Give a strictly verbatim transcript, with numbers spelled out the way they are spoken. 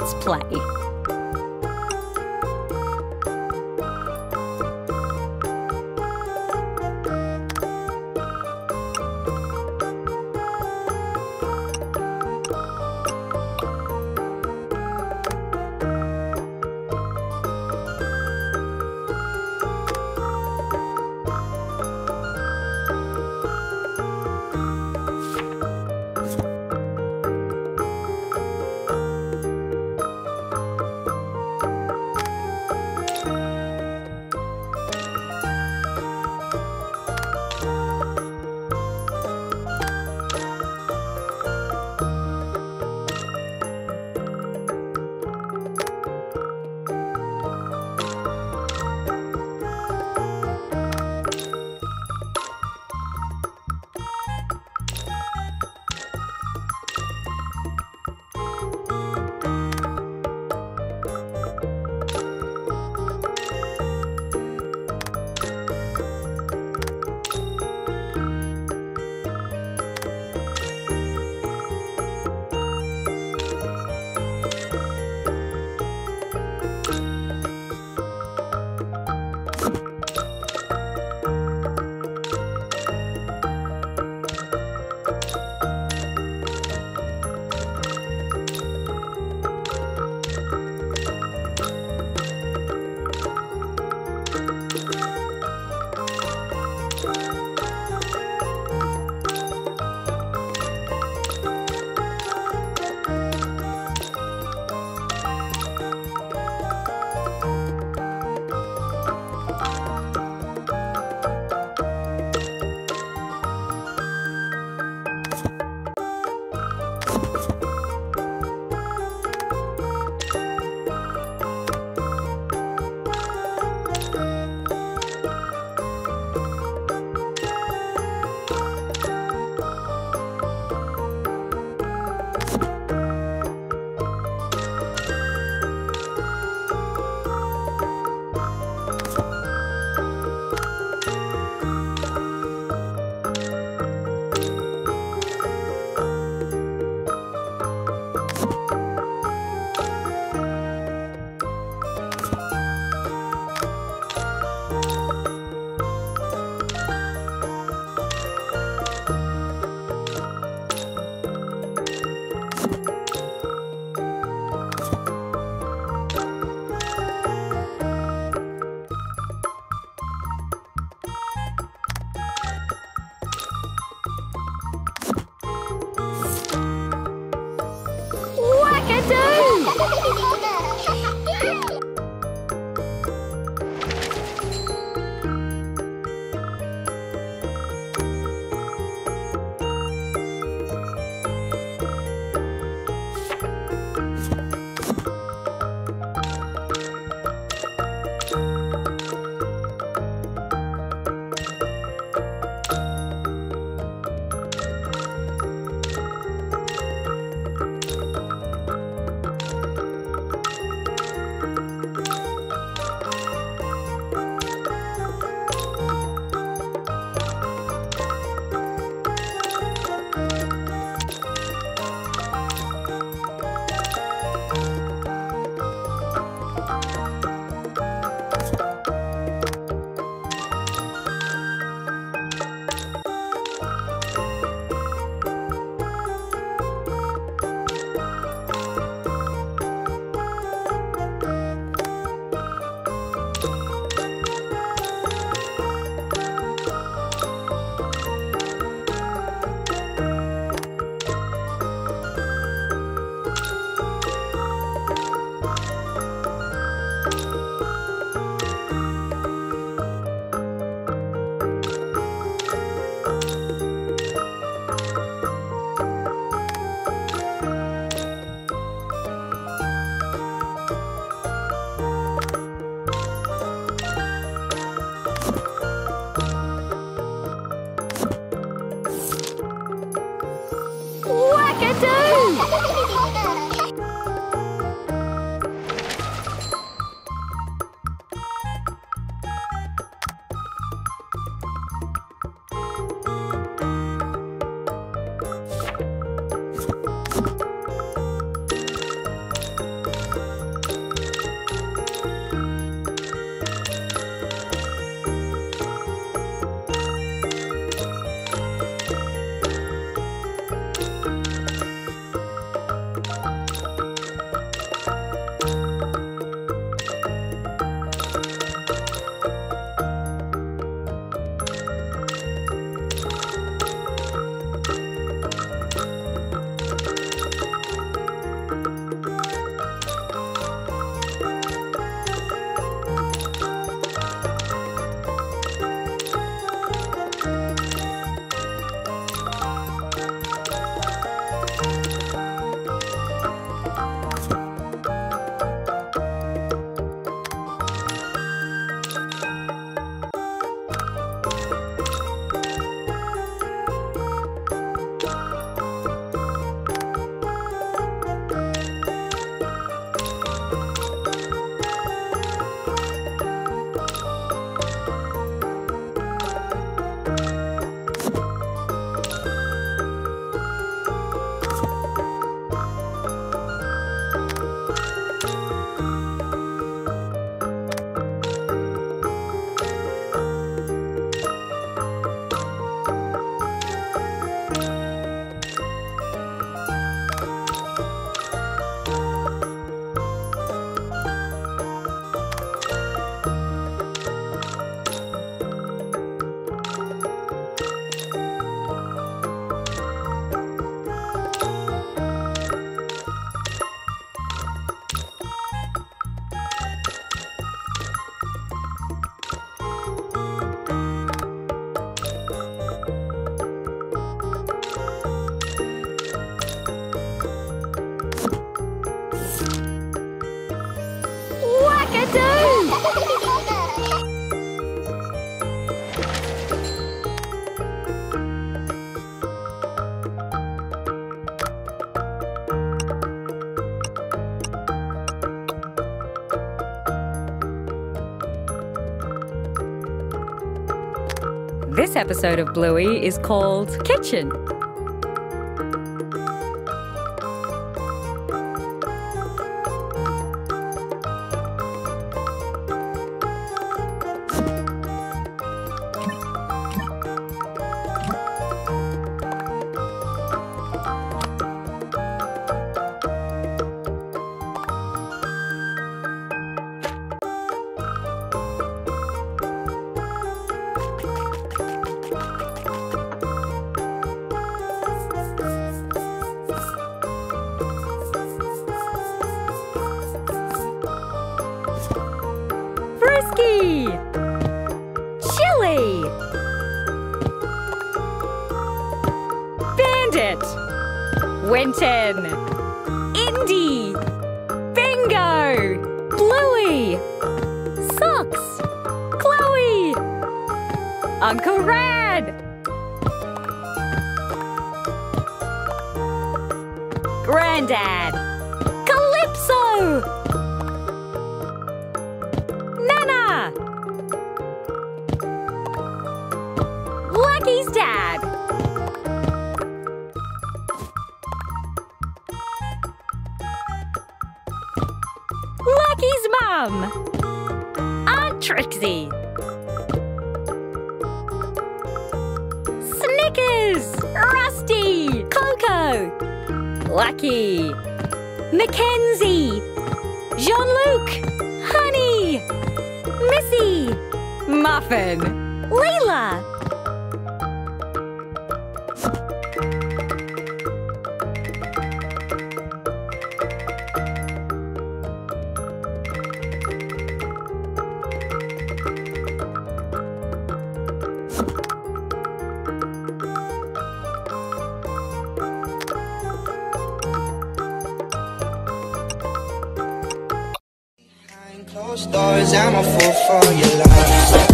Let's play. This episode of Bluey is called Kitchen. Winton, Indy, Bingo, Bluey, Socks, Chloe, Uncle Red, Grandad, Calypso, Nana, Lucky's dad. Aunt Trixie, Snickers, Rusty, Coco, Lucky, Mackenzie, Jean-Luc, Honey, Missy, Muffin, Leila, doors, I'm a fool for your lies.